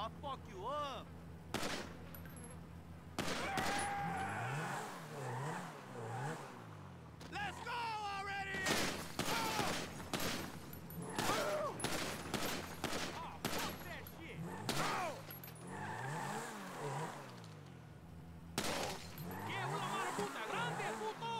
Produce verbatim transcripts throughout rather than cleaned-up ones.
I'll fuck you up. Let's go already! Oh! Oh, fuck that shit! Oh! ¿Qué es una marabunta grande, puto?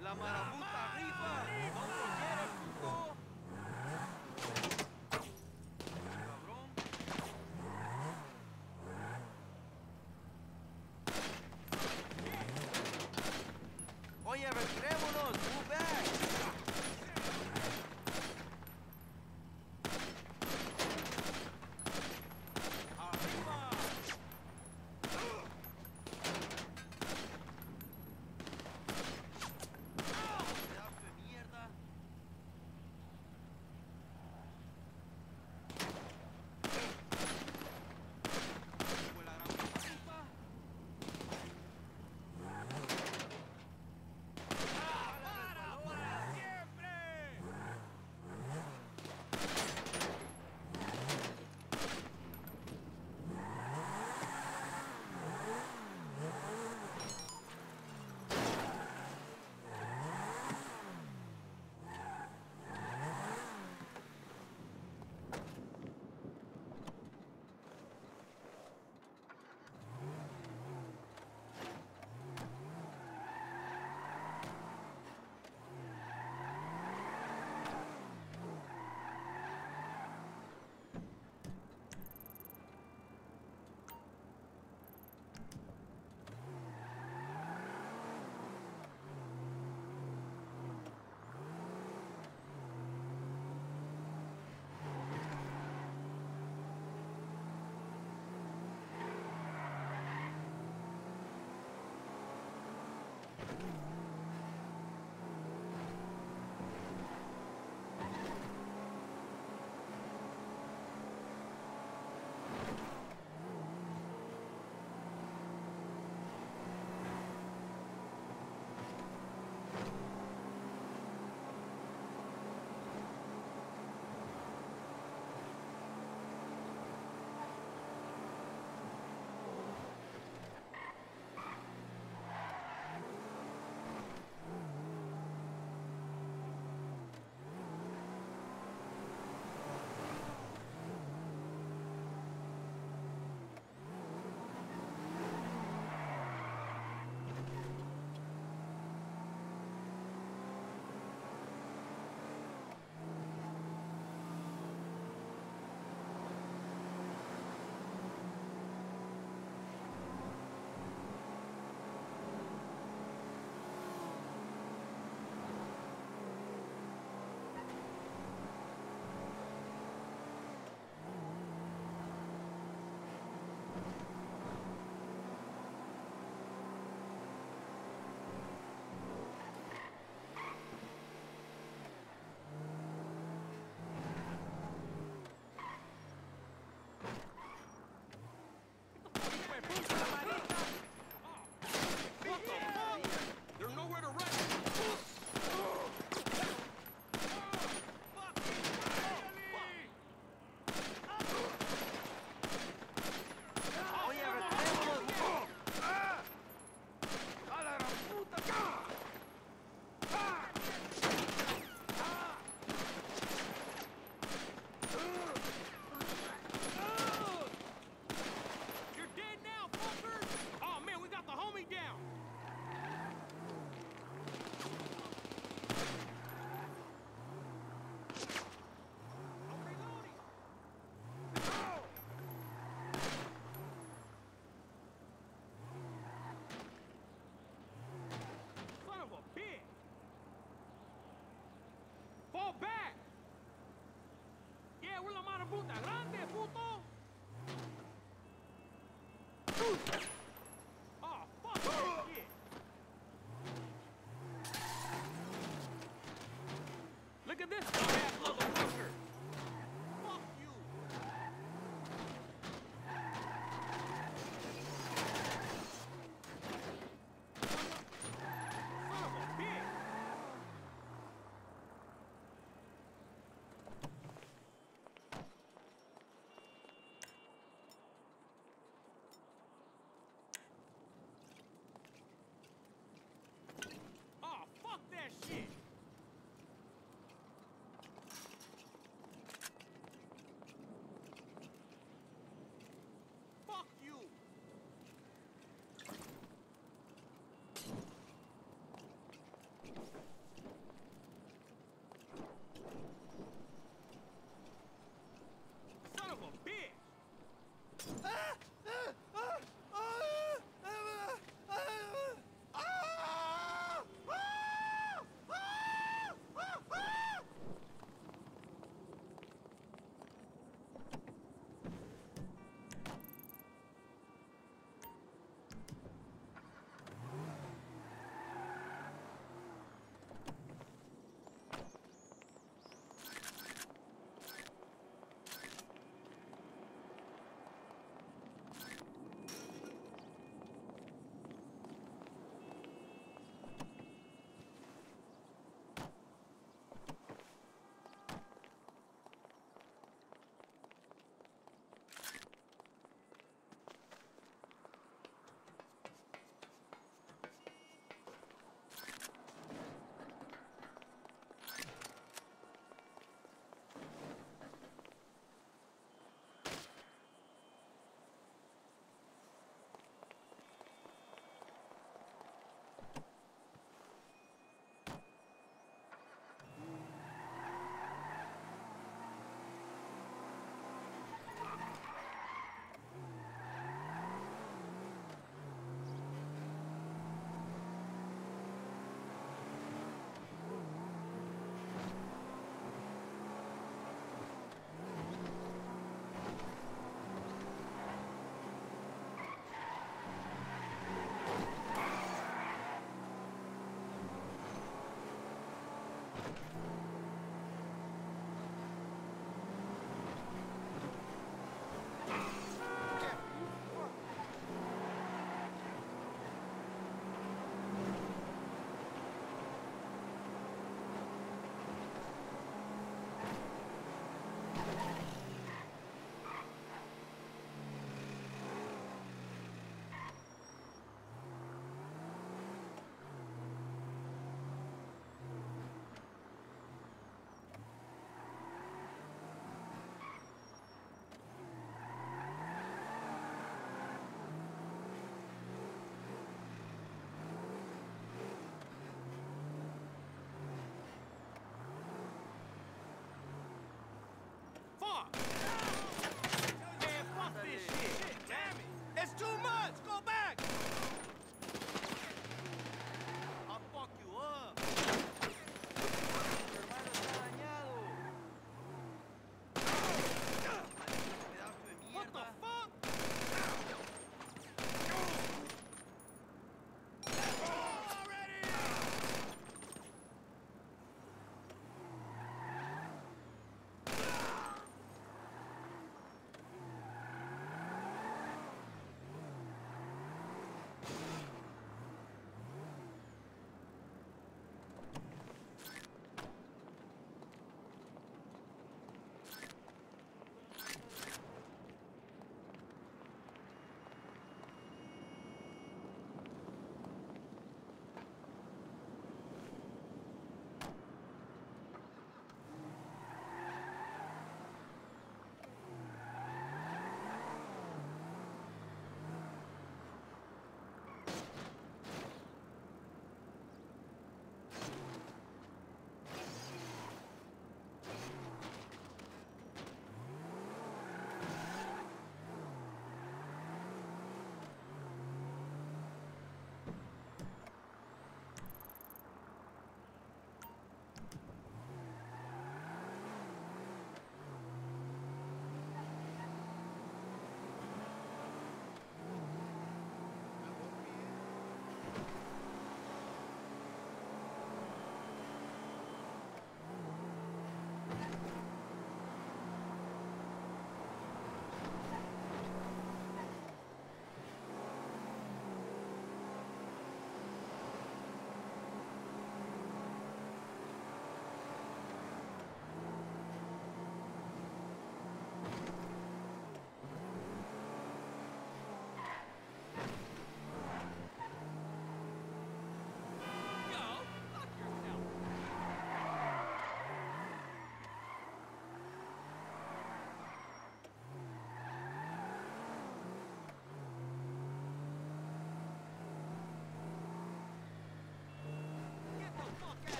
La Marabunta Rifa. Oye, retirémonos. Move back. Oh!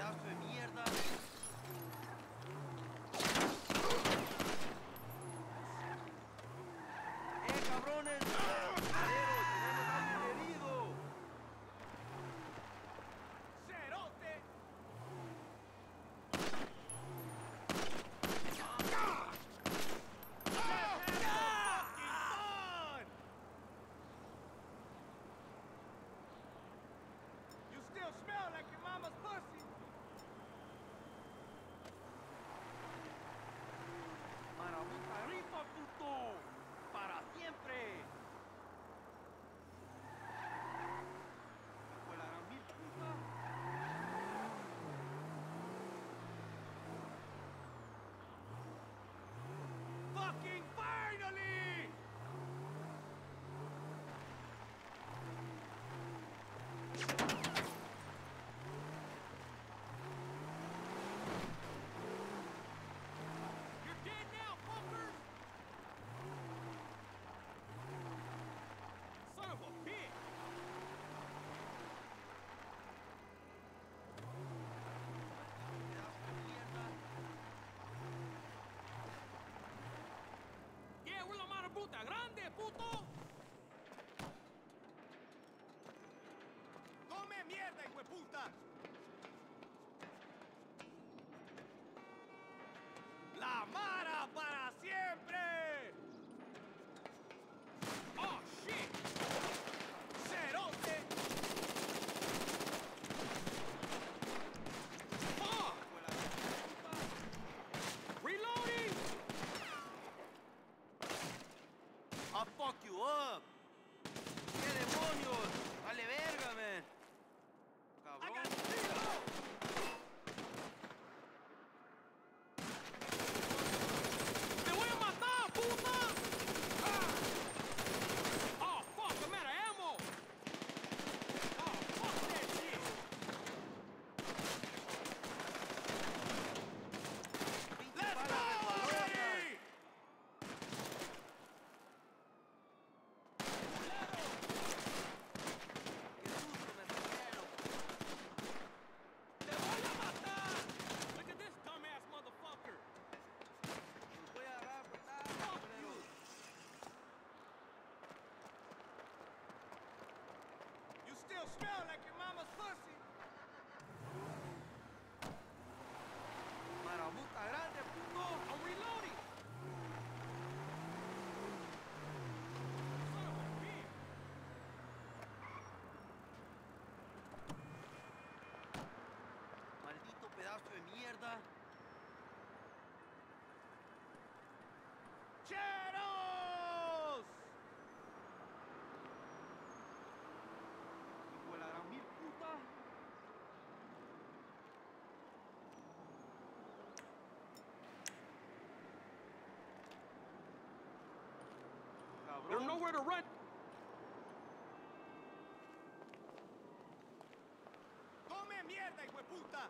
pedazo de mierda. ¡Eh, cabrones! ¡Tenemos a alguien herido! ¡Cerote! You still smell like your mama's pussy! Marabunta Rifa, puto! ¡Para siempre! ¿Fue la gran mil puta? ¡Fucking finally! Son of a bitch! Yeah, we're La Mara Rifa, grande, puto! Come mierda, hijueputa! La Mara para siempre! Oh, shit! I'll fuck you up! ¡Qué demonios! ¡Dale verga, man! ¡Cabrón! ¡Te voy a matar, puta! Ah. ¡Oh, fuck! ¡I'm out of ammo! ¡Oh, fuck that shit! ¡Let's go! Motherfucker! Voy a agarrar, ah, fuck you. You still smell like your mama's pussy. Marabunta grande, puto. I'm reloading. Son of a bitch. Maldito pedazo de mierda. ¡Cheros! ¡Hijo de la gran mil puta! ¡Cabrón! ¡There's nowhere to run! ¡Come mierda, hijo de puta!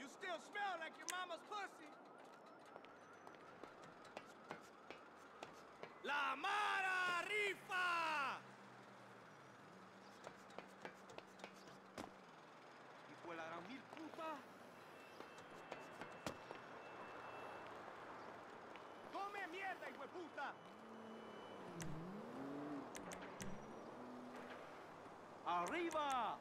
You still smell like your mama's pussy. La Mara Rifa. Hijo de la gran mil puta. Come mierda, hijo de puta. Arriba.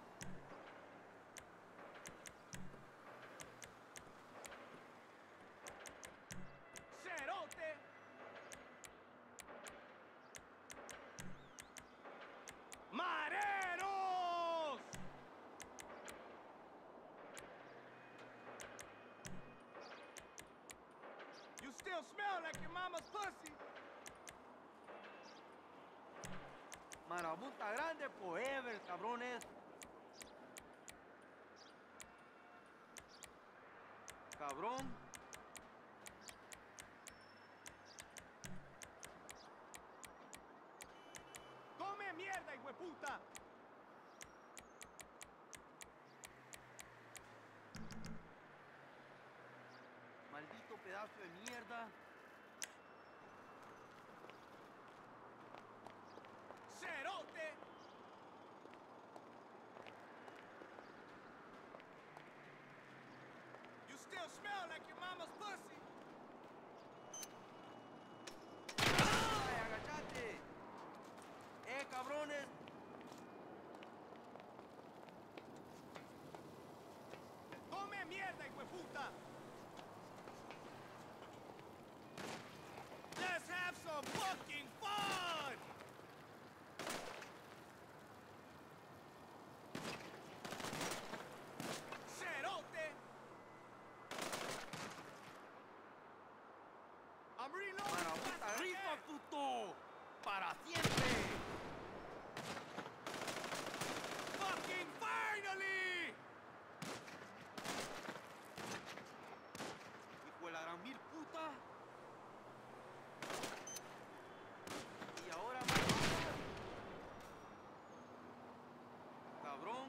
¡Cerote! ¡Mareros! You still smell like your mama's pussy. Marabunta grande forever, cabrones. cabrón. ¡Come mierda, hijueputa! Maldito pedazo de mierda. ¡Cerote! You still smell like your mama's pussy. ¡Ay, agachate! ¡Eh, cabrones! ¡Come mierda, hijueputa! Let's have some fucking fun! Cerote! I'm reloading! ¡Marabunta Rifa, puto! ¡Para siempre! ¡Fucking finally! ¡Hijo de la gran mil puta! Y ahora más cabrón.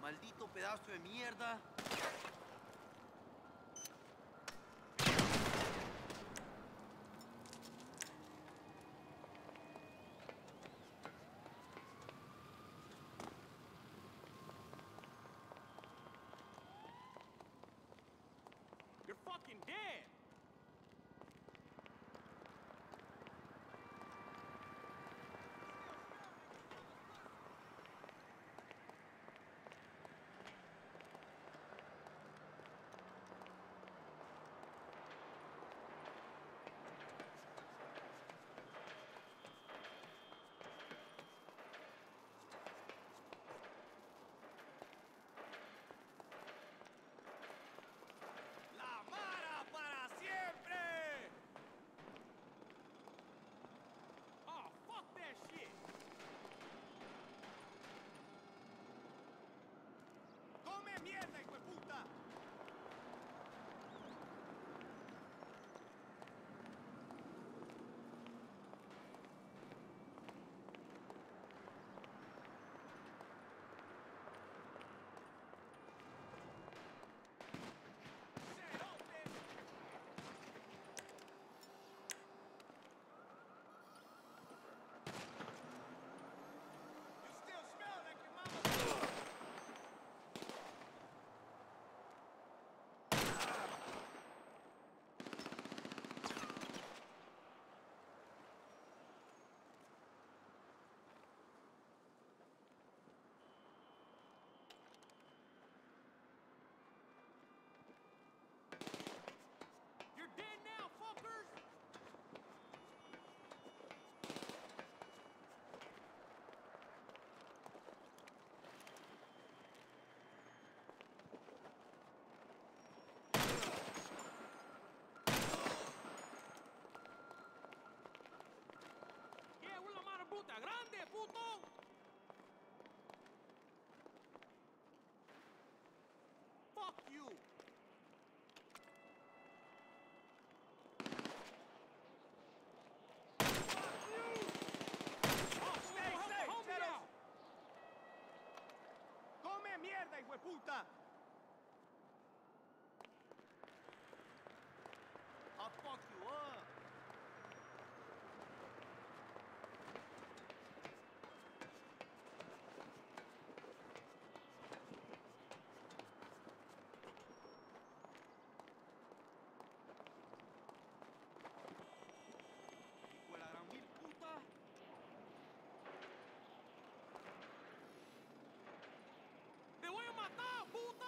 Maldito pedazo de mierda. You're fucking dead! ¡Come mierda, hijueputa! ¡Puta grande, puto! ¡Fuck you! ¡Fuck you! ¡Come mierda, hijueputa! ¡I'll fuck you up! ¡Te voy a matar, puta!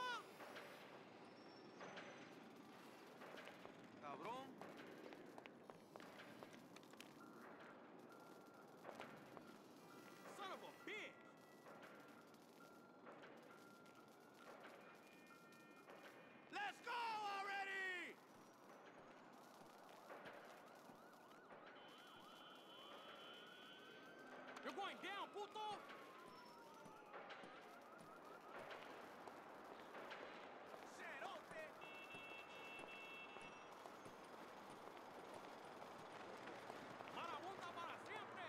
puto! ¡Cerote! ¡Marabunta para siempre!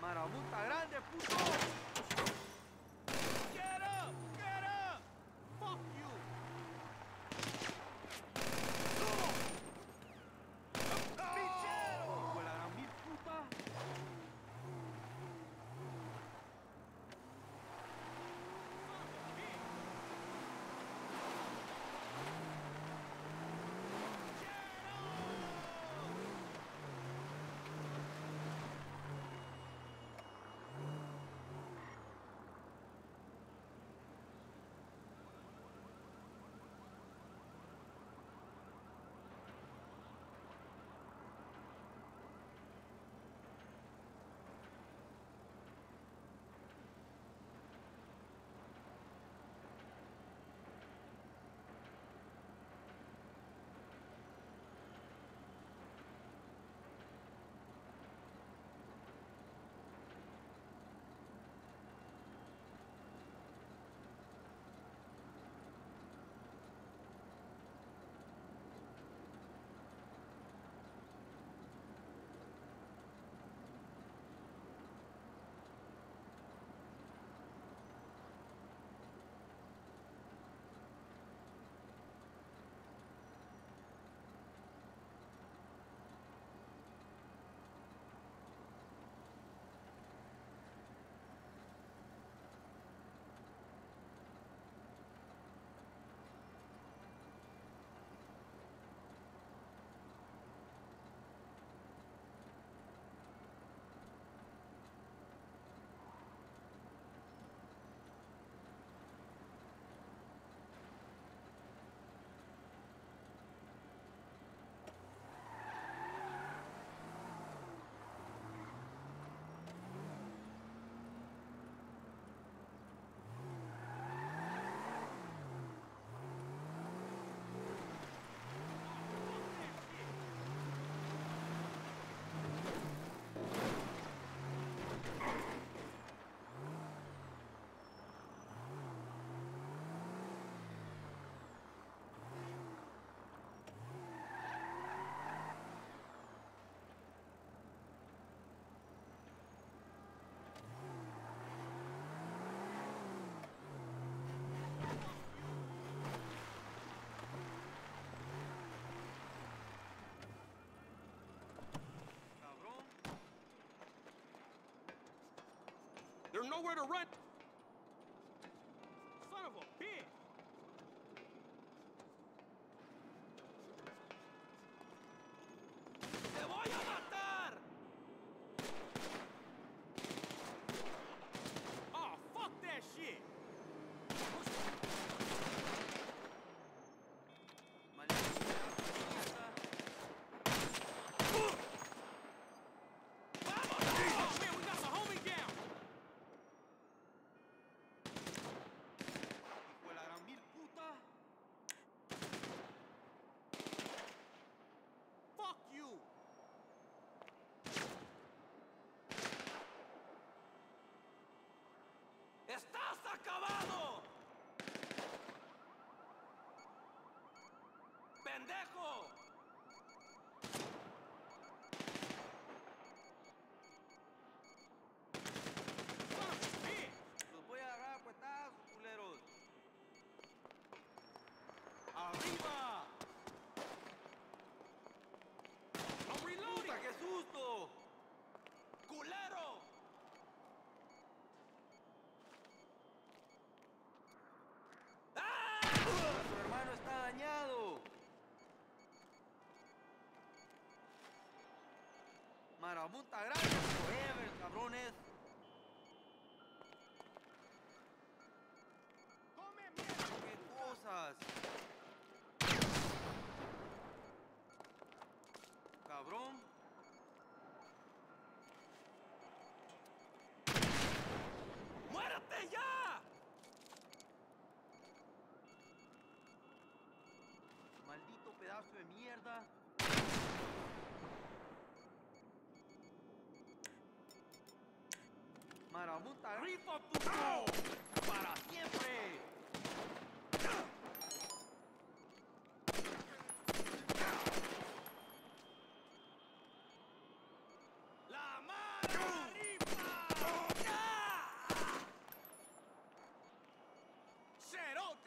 Marabunta grande, puto! They're nowhere to rent. Son of a bitch. ¡Estás acabado! ¡Pendejo! ¡Los voy a agarrar a puertas, culeros! ¡Arriba! ¡No reloading! ¡Puta, qué susto! ¡Culero! Marabunta, gracias forever, cabrones. Come mierda. Qué cosas. Cabrón. ¡Muérete ya! Maldito pedazo de mierda. Marabunta Rifa, puto. Para siempre. La Mara Rifa. ¡Ya! Cerote.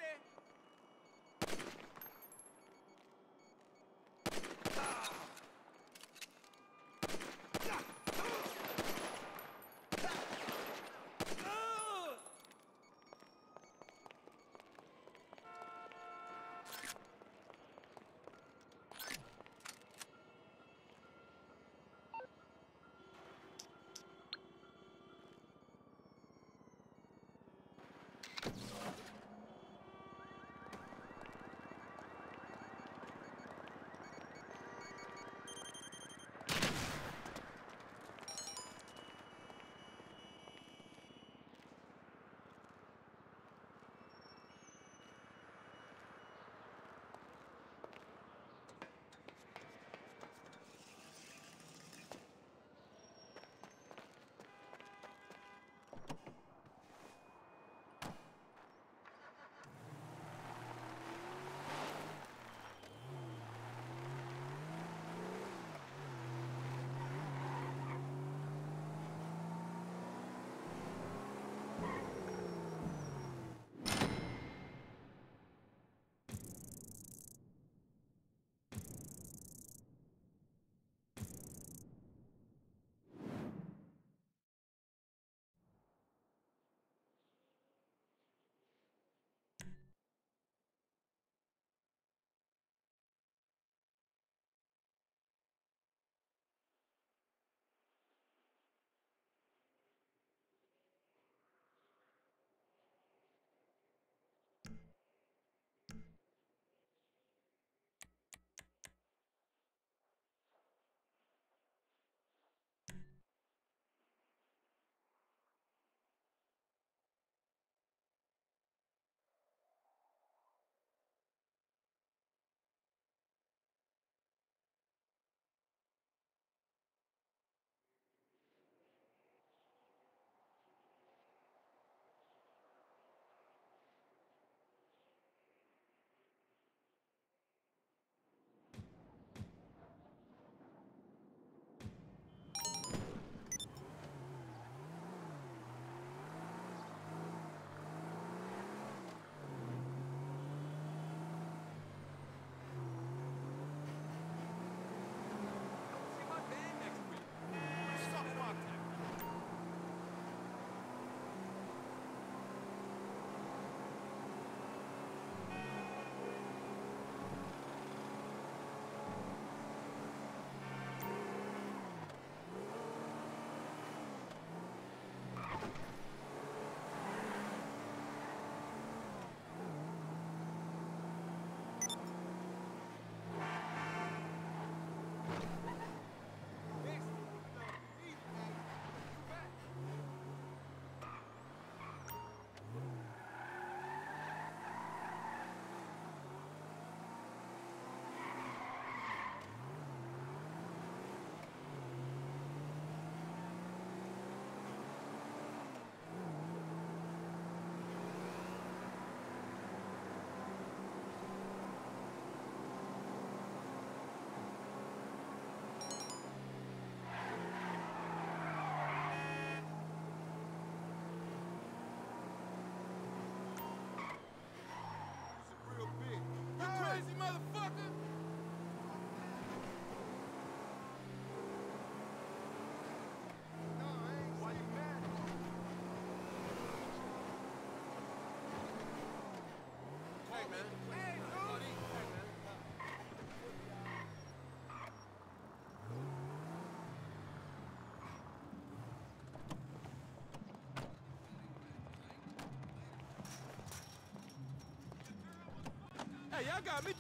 Hey, y'all got me